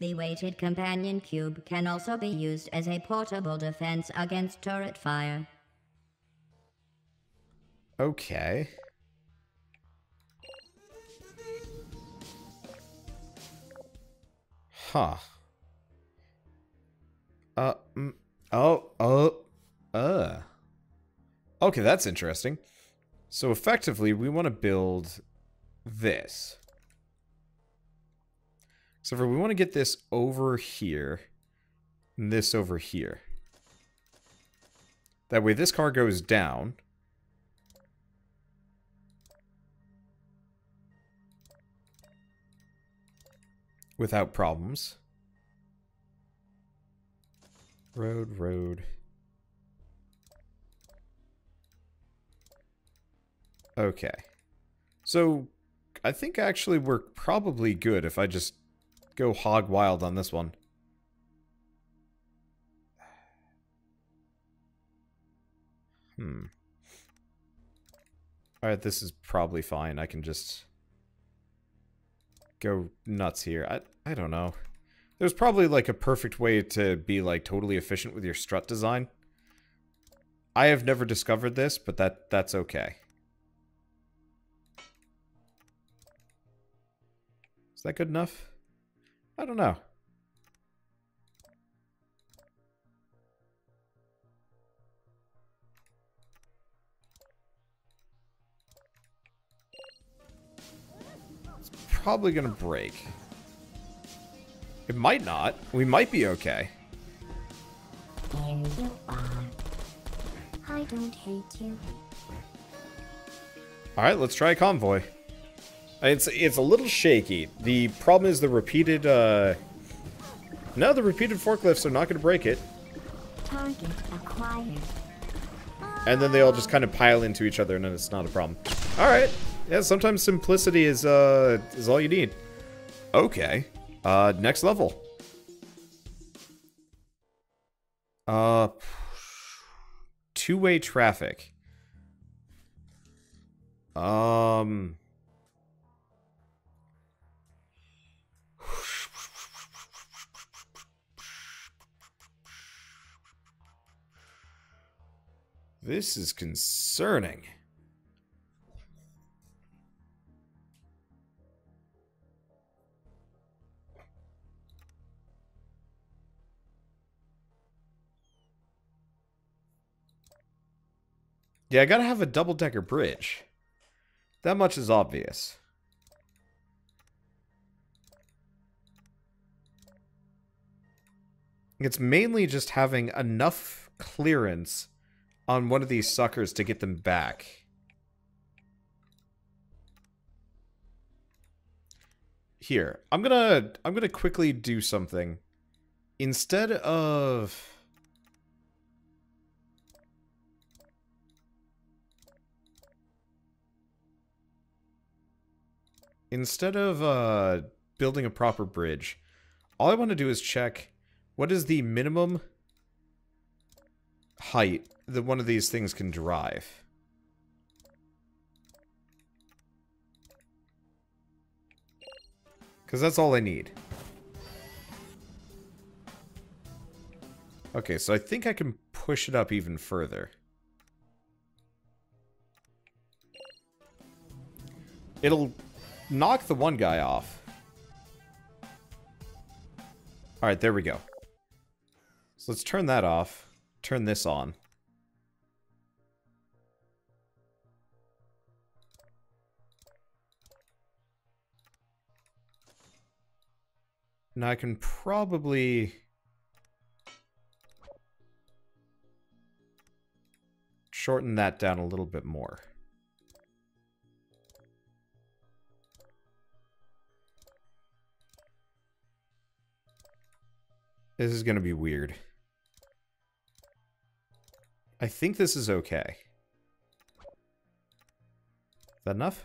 The weighted companion cube can also be used as a portable defense against turret fire. Okay. Huh. Okay, that's interesting. So effectively, we want to build this. So we want to get this over here, and this over here. That way this car goes down. Without problems. Road, road. Okay. So, I think actually we're probably good if I just go hog wild on this one. Alright, this is probably fine. I can just go nuts here. I don't know. There's probably like a perfect way to be like totally efficient with your strut design. I have never discovered this, but that's okay. Is that good enough? I don't know. It's probably gonna break. It might not. We might be okay. There you are. I don't hate you. Alright, let's try a convoy. It's a little shaky. The problem is the repeated, No, the repeated forklifts are not going to break it. Target acquired. And then they all just kind of pile into each other and then it's not a problem. Alright. Yeah, sometimes simplicity is all you need. Okay. Next level. Two-way traffic. This is concerning. Yeah, I gotta have a double-decker bridge. That much is obvious. It's mainly just having enough clearance on one of these suckers to get them back. Here, I'm gonna quickly do something. Instead of... building a proper bridge, all I want to do is check what is the minimum height that one of these things can drive. Because that's all I need. Okay, so I think I can push it up even further. It'll... knock the one guy off. Alright, there we go. So let's turn that off. Turn this on. Now I can probably... shorten that down a little bit more. This is gonna be weird. I think this is okay. Is that enough?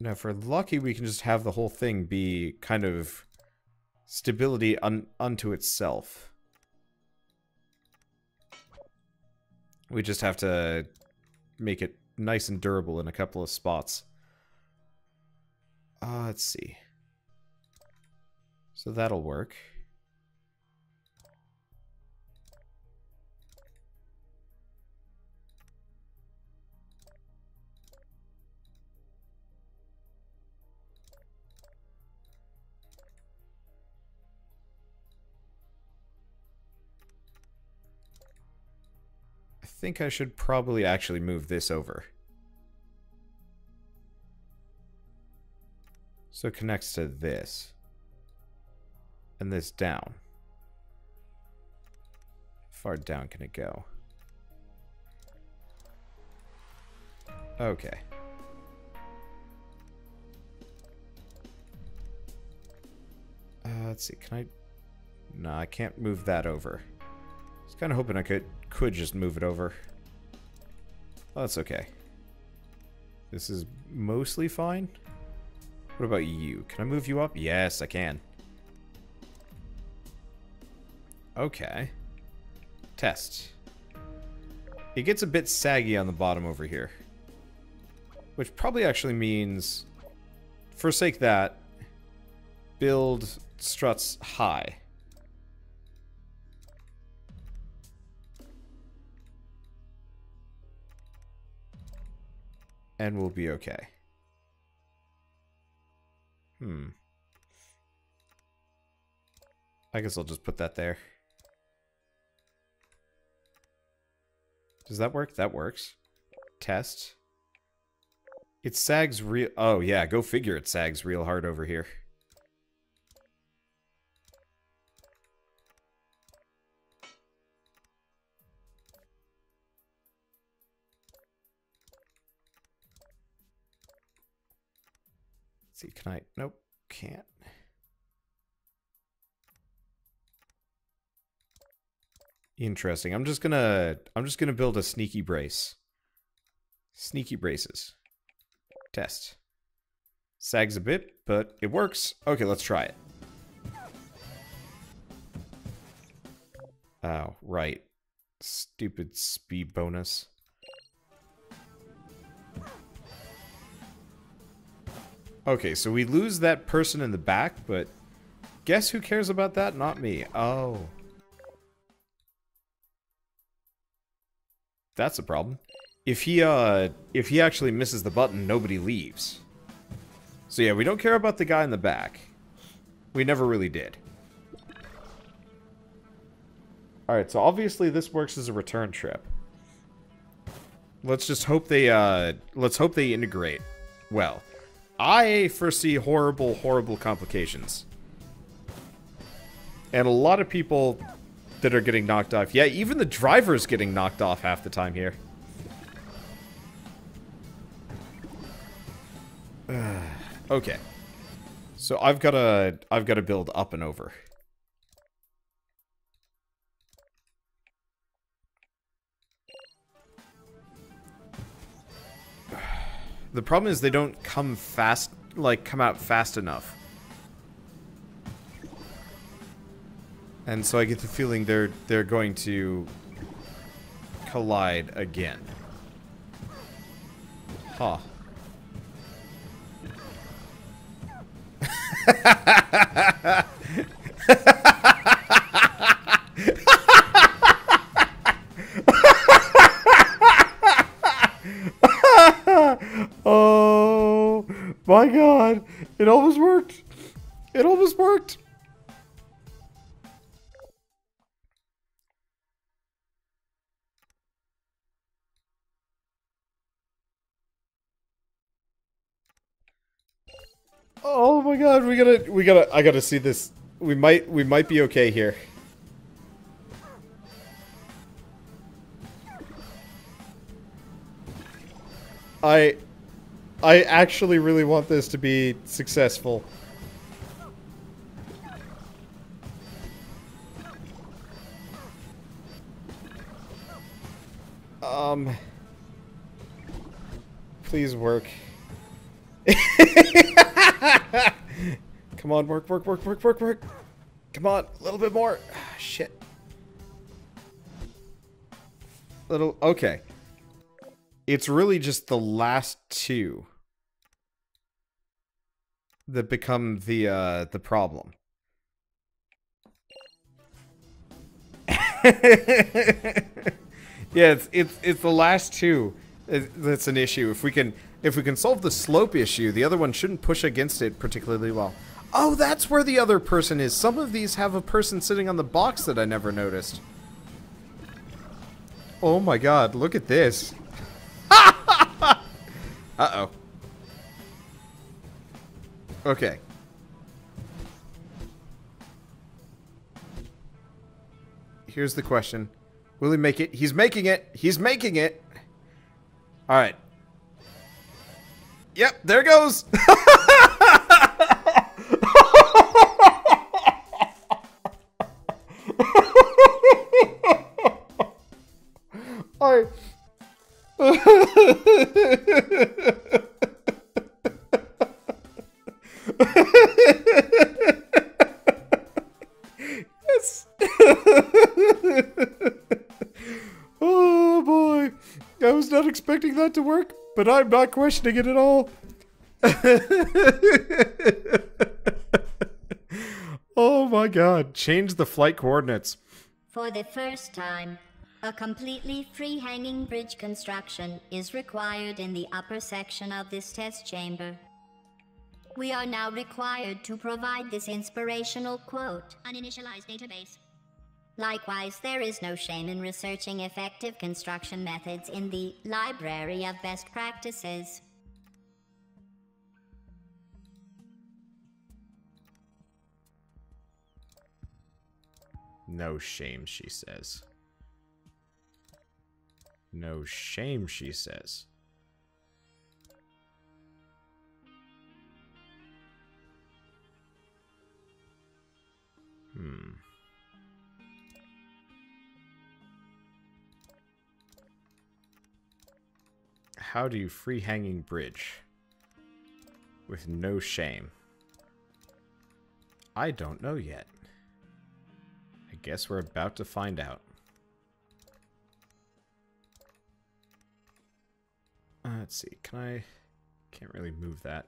Now, if we're lucky, we can just have the whole thing be kind of stability unto itself. We just have to make it nice and durable in a couple of spots. Let's see. So that'll work. I think I should probably actually move this over, so it connects to this and this down. How far down can it go? Okay. Let's see, can I... No, I can't move that over. I was kind of hoping I could just move it over. Well, that's okay. This is mostly fine. What about you? Can I move you up? Yes, I can. Okay. Test. It gets a bit saggy on the bottom over here, which probably actually means forsake that, build struts high. And we'll be okay. I guess I'll just put that there. Does that work? That works. Test. It sags real... Oh, yeah, go figure it sags real hard over here. See, can I? Nope, can't. Interesting. I'm just gonna build a sneaky brace. Sneaky braces. Test. Sags a bit, but it works. Okay, let's try it. Oh, right. Stupid speed bonus. Okay, so we lose that person in the back, but guess who cares about that? Not me. Oh. That's a problem. If he actually misses the button, nobody leaves. So yeah, we don't care about the guy in the back. We never really did. Alright, so obviously this works as a return trip. Let's just hope they, let's hope they integrate well. I foresee horrible, horrible complications. And a lot of people that are getting knocked off. Yeah, even the driver's getting knocked off half the time here. Okay. So I've gotta build up and over. The problem is they don't come fast, like, come out fast enough. And so I get the feeling they're going to collide again. Huh. My God, it almost worked. It almost worked. Oh my God, I gotta see this. We might be okay here. I actually really want this to be successful. Please work. Come on, work. Come on, a little bit more. Shit. Okay. It's really just the last two that become the problem. Yeah, it's the last two that's an issue. If we can solve the slope issue, the other one shouldn't push against it particularly well. Oh, that's where the other person is. Some of these have a person sitting on the box that I never noticed. Oh my god, look at this. Uh-oh. Okay. Here's the question. Will he make it? He's making it! He's making it! Alright. Yep, there it goes! I... Yes. Oh boy, I was not expecting that to work, but I'm not questioning it at all. Oh my god, change the flight coordinates. For the first time, a completely free-hanging bridge construction is required in the upper section of this test chamber. We are now required to provide this inspirational quote, uninitialized database. Likewise, there is no shame in researching effective construction methods in the Library of Best Practices. No shame, she says. No shame, she says. How do you free hanging bridge with no shame? I don't know yet. I guess we're about to find out. Let's see, can I... Can't really move that.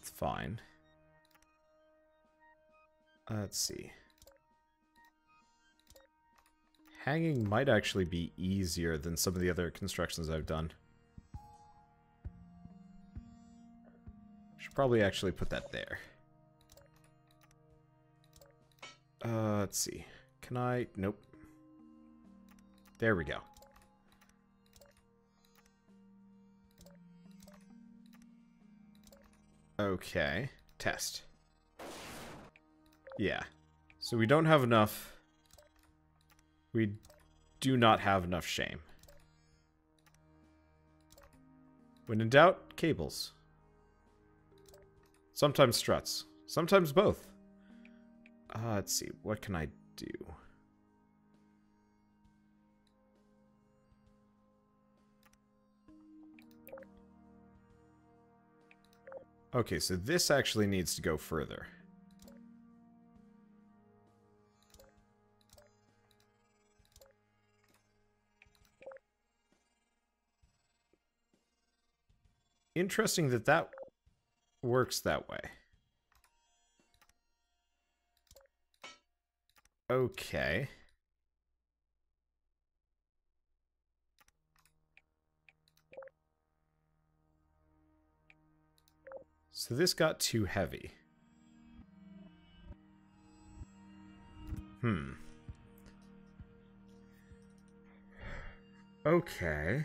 It's fine. Let's see. Hanging might actually be easier than some of the other constructions I've done. Should probably actually put that there. Let's see. Can I... Nope. There we go. Okay, test. Yeah. So we don't have enough... We do not have enough shame. When in doubt, cables. Sometimes struts. Sometimes both. Let's see, what can I do? Okay, so this actually needs to go further. Interesting that that works that way. Okay. So this got too heavy. Okay.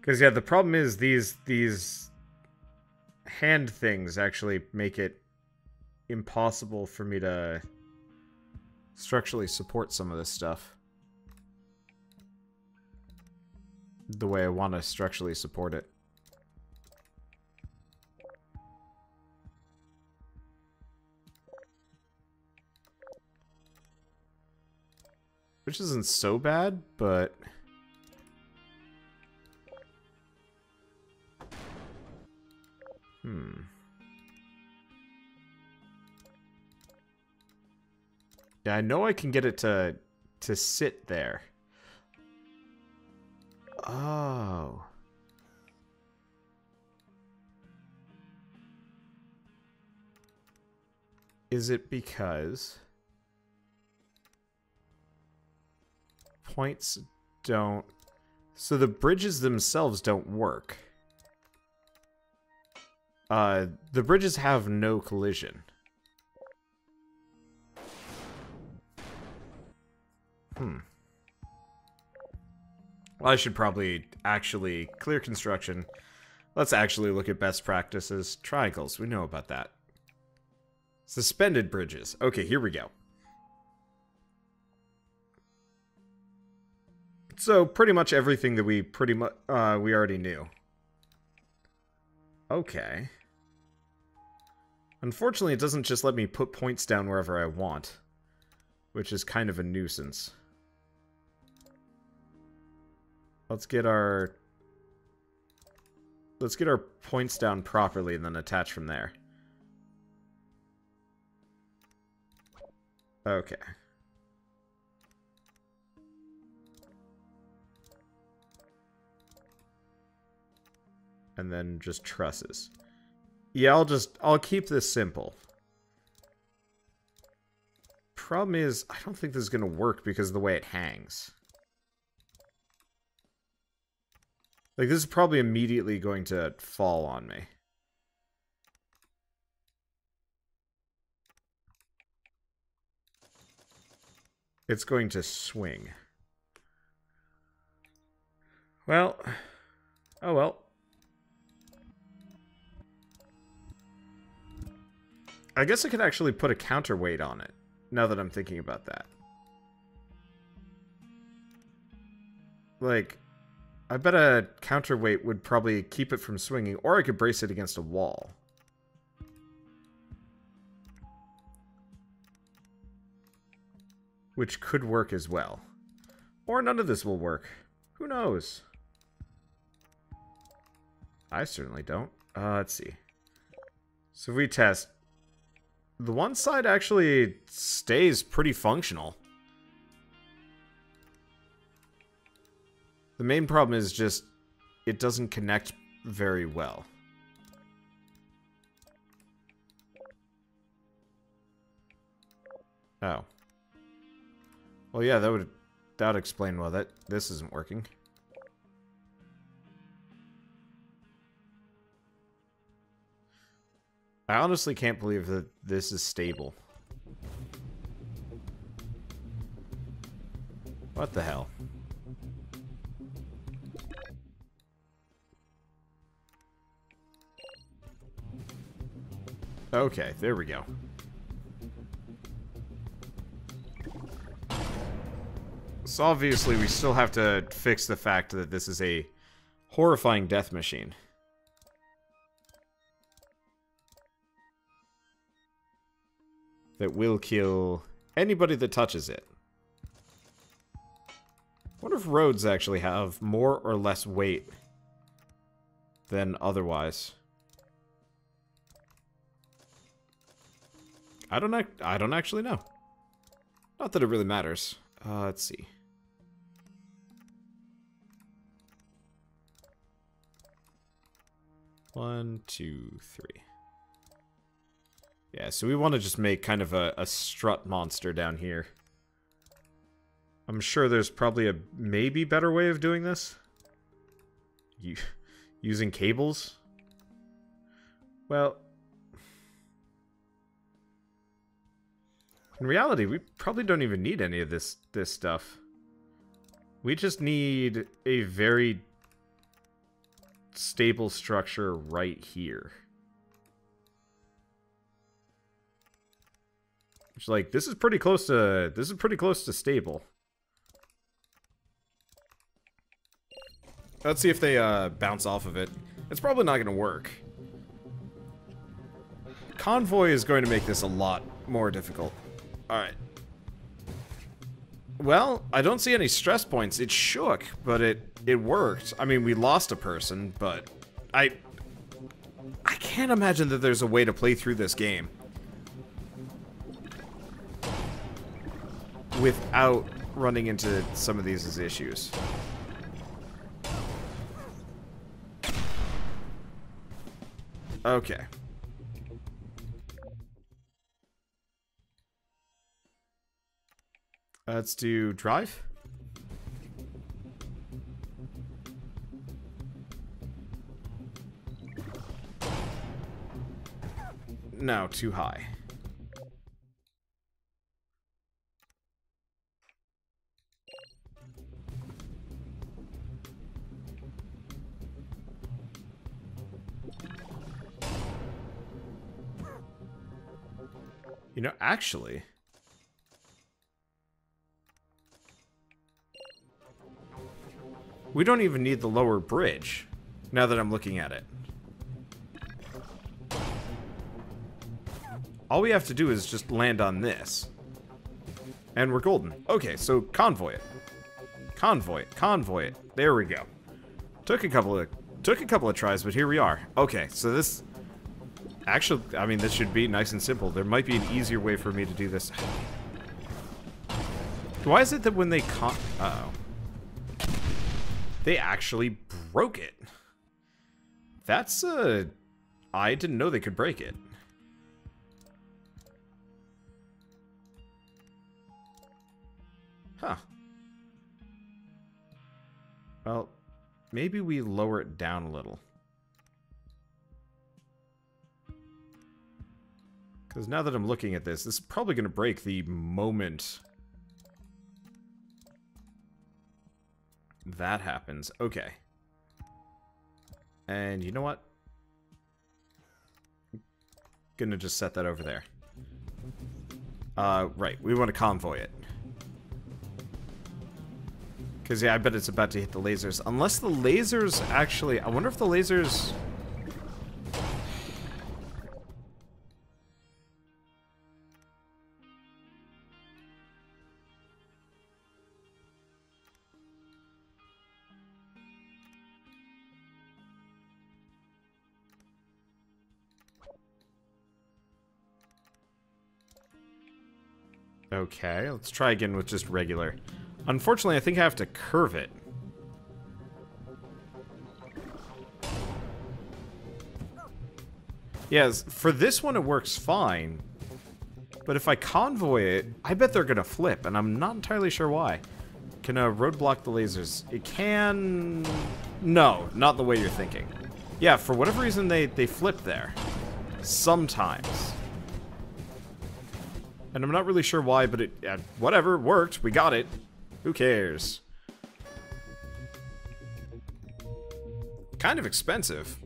Because, yeah, the problem is these hand things actually make it impossible for me to structurally support some of this stuff the way I want to structurally support it. Which isn't so bad, but... Yeah, I know I can get it to sit there. Oh. Is it because points don't... So the bridges themselves don't work. The bridges have no collision. Well, I should probably actually clear construction. Let's actually look at best practices. Triangles, we know about that. Suspended bridges. Okay, here we go. So pretty much everything that we we already knew. Okay. Unfortunately, it doesn't just let me put points down wherever I want, which is kind of a nuisance. Let's get our points down properly and then attach from there. Okay. And then just trusses. Yeah, I'll keep this simple. Problem is, I don't think this is going to work because of the way it hangs. Like, this is probably immediately going to fall on me. It's going to swing. Well, oh well. I guess I could actually put a counterweight on it, now that I'm thinking about that. Like... I bet a counterweight would probably keep it from swinging, or I could brace it against a wall. Which could work as well. Or none of this will work. Who knows? I certainly don't. Let's see. So if we test... The one side actually stays pretty functional. The main problem is just, it doesn't connect very well. Oh. Well, yeah, that would explain why this isn't working. I honestly can't believe that this is stable. What the hell? Okay, there we go. So obviously we still have to fix the fact that this is a horrifying death machine. That will kill anybody that touches it. I wonder if roads actually have more or less weight than otherwise. I don't actually know. Not that it really matters. Let's see. One, two, three. Yeah, so we want to just make kind of a strut monster down here. I'm sure there's probably a maybe better way of doing this. Using cables? Well... In reality, we probably don't even need any of this stuff. We just need a very stable structure right here. Which, like, this is pretty close to stable. Let's see if they bounce off of it. It's probably not going to work. Convoy is going to make this a lot more difficult. Alright. Well, I don't see any stress points. It shook, but it worked. I mean, we lost a person, but... I can't imagine that there's a way to play through this game without running into some of these issues. Okay. Let's do drive. No, too high. You know, actually... we don't even need the lower bridge, now that I'm looking at it. All we have to do is just land on this. And we're golden. Okay, so convoy it. Convoy it, convoy it. There we go. Took a couple of tries, but here we are. Okay, so this... actually, I mean, this should be nice and simple. There might be an easier way for me to do this. Why is it that when they uh-oh. They actually broke it. That's a... I didn't know they could break it. Huh. Well, maybe we lower it down a little. Because now that I'm looking at this, this is probably going to break the moment that happens. Okay. And you know what? I'm gonna just set that over there. Right. We want to convoy it. Because, yeah, I bet it's about to hit the lasers. Unless the lasers actually... I wonder if the lasers... Okay, let's try again with just regular. Unfortunately, I think I have to curve it. Yes, for this one it works fine. But if I convoy it, I bet they're gonna flip, and I'm not entirely sure why. Can I roadblock the lasers? It can... no, not the way you're thinking. Yeah, for whatever reason they flip there. Sometimes. And I'm not really sure why, but it, whatever, worked. We got it. Who cares? Kind of expensive.